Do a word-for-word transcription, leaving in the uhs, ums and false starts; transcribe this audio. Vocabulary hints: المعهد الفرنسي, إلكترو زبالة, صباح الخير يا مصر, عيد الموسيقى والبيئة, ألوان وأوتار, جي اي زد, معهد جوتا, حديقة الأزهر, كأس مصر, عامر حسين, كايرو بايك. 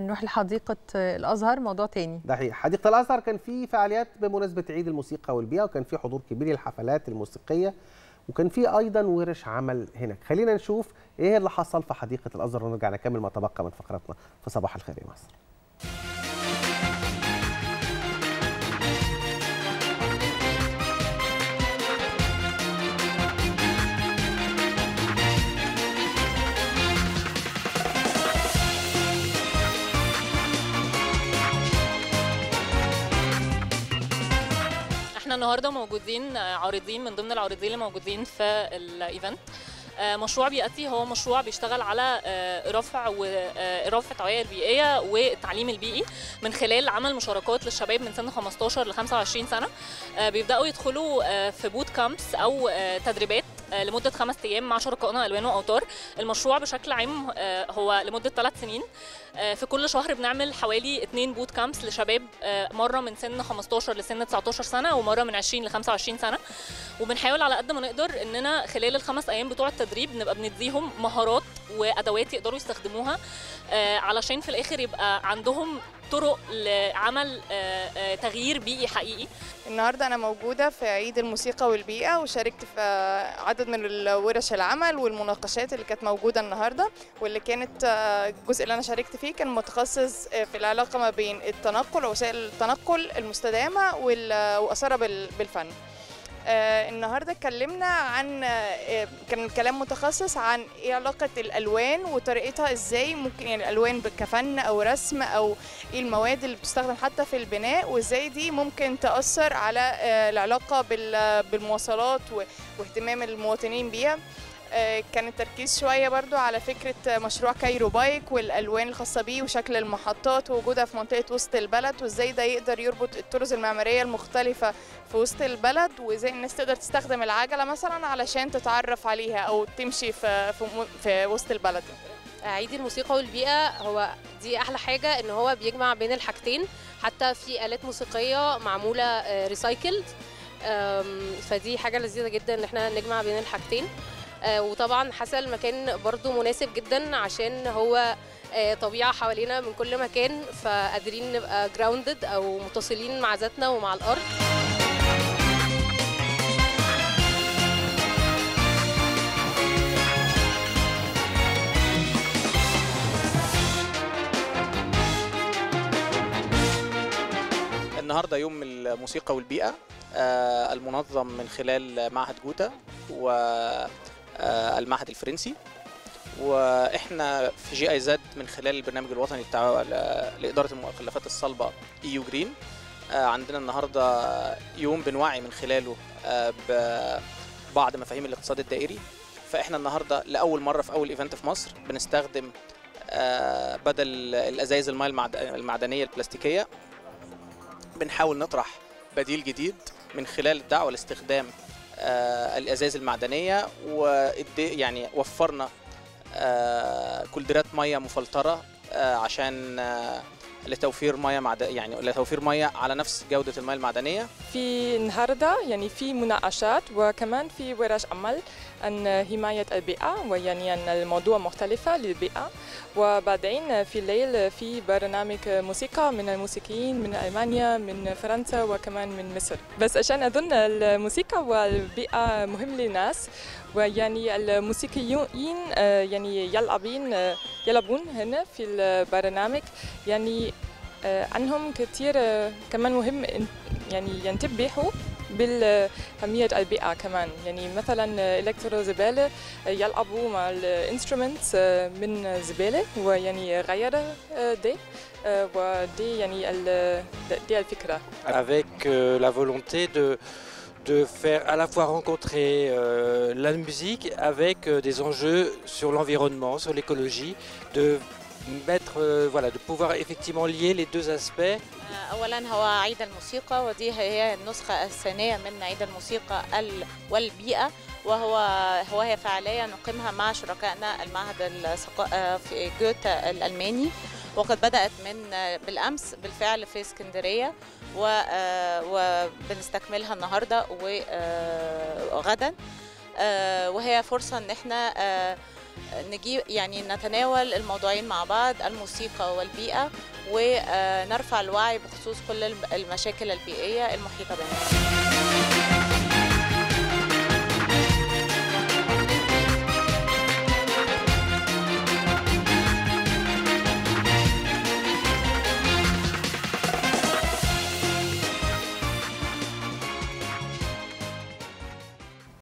نروح لحديقة الأزهر، موضوع تاني. ده حقيقي. حديقة الأزهر كان في فعاليات بمناسبة عيد الموسيقى والبيئة، وكان في حضور كبير للحفلات الموسيقية، وكان في أيضا ورش عمل هناك. خلينا نشوف إيه اللي حصل في حديقة الأزهر ونرجع نكمل ما تبقى من فقراتنا في صباح الخير يا مصر. النهارده موجودين عارضين من ضمن العارضين اللي موجودين في الايفنت مشروع بيئتي، هو مشروع بيشتغل على رفع ورفع التوعيه البيئيه والتعليم البيئي من خلال عمل مشاركات للشباب من سن خمستاشر ل خمسة وعشرين سنه. بيبداوا يدخلوا في بوت كامبس او تدريبات لمده خمس ايام مع شركائنا ألوان وأوتار. المشروع بشكل عام هو لمده ثلاث سنين، في كل شهر بنعمل حوالي اثنين بوت كامبس لشباب، مره من سن خمستاشر لسن تسعتاشر سنه ومره من عشرين ل خمسة وعشرين سنه، وبنحاول على قد ما نقدر اننا خلال الخمس ايام بتوع التدريب نبقى بنديهم مهارات وادوات يقدروا يستخدموها علشان في الاخر يبقى عندهم طرق لعمل تغيير بيئي حقيقي. النهارده انا موجوده في عيد الموسيقى والبيئه، وشاركت في عدد من الورش العمل والمناقشات اللي كانت موجوده النهارده، واللي كانت الجزء اللي انا شاركت فيه كان متخصص في العلاقه ما بين التنقل ووسائل التنقل المستدامه واثرها بالفن. النهارده اتكلمنا عن كان الكلام متخصص عن ايه علاقه الالوان وطريقتها ازاي، ممكن يعني الالوان كفن او رسم او ايه المواد اللي بتستخدم حتى في البناء، وازاي دي ممكن تاثر على العلاقه بالمواصلات واهتمام المواطنين بيها. كان التركيز شويه برضو على فكره مشروع كايرو بايك والالوان الخاصه بيه وشكل المحطات ووجودها في منطقه وسط البلد، وازاي ده يقدر يربط الطرز المعماريه المختلفه في وسط البلد، وازاي الناس تقدر تستخدم العجله مثلا علشان تتعرف عليها او تمشي في في وسط البلد. عيد الموسيقى والبيئه هو دي احلى حاجه ان هو بيجمع بين الحاجتين، حتى في آلات موسيقيه معموله ريسايكلد، فدي حاجه لذيذه جدا ان احنا نجمع بين الحاجتين. وطبعا حسن المكان برضو مناسب جدا عشان هو طبيعه حوالينا من كل مكان، فقادرين نبقى جراوندد او متصلين مع ذاتنا ومع الارض. النهارده يوم الموسيقى والبيئه المنظم من خلال معهد جوتا و المعهد الفرنسي، واحنا في جي اي زد من خلال البرنامج الوطني التعاون لاداره المخلفات الصلبه ايو جرين، عندنا النهارده يوم بنوعي من خلاله ببعض مفاهيم الاقتصاد الدائري. فاحنا النهارده لاول مره في اول ايفنت في مصر بنستخدم بدل الازايز الماء المعدنيه البلاستيكيه، بنحاول نطرح بديل جديد من خلال الدعوه لاستخدام آه الازايز المعدنيه، ويعني وفرنا آه كولدرات ميه مفلتره آه عشان آه لتوفير ميه معد... يعني لتوفير ميه على نفس جوده الميه المعدنيه. في النهارده يعني في مناقشات وكمان في ورش عمل عن حمايه البيئه، ويعني عن الموضوع مختلفه للبيئه، وبعدين في الليل في برنامج موسيقى من الموسيقيين من المانيا من فرنسا وكمان من مصر. بس عشان اظن الموسيقى والبيئه مهم للناس، ويعني الموسيقيين يعني يلعبين يلعبون هنا في البرنامج، يعني عنهم كثير كمان مهم يعني ينتبهوا بالأهمية البيئة كمان. يعني مثلا إلكترو زبالة يلعبوا مع الانسترومنتس من زبالة، ويعني غير دي ودي يعني دي الفكرة. Avec la volonté de de faire à la fois rencontrer euh, la musique avec euh, des enjeux sur l'environnement, sur l'écologie, de mettre euh, voilà, de pouvoir effectivement lier les deux aspects. أولاً هو عيد الموسيقى، ودي هي النسخة الثانية من عيد الموسيقى والبيئة، وهو هو هي فعالية نقيمها مع شركائنا المعهد في جوتا الألماني، وقد بدأت من بالأمس بالفعل في اسكندرية، وبنستكملها النهاردة وغدا، وهي فرصة إن احنا نجيب يعني نتناول الموضوعين مع بعض، الموسيقى والبيئة، ونرفع الوعي بخصوص كل المشاكل البيئية المحيطة بنا.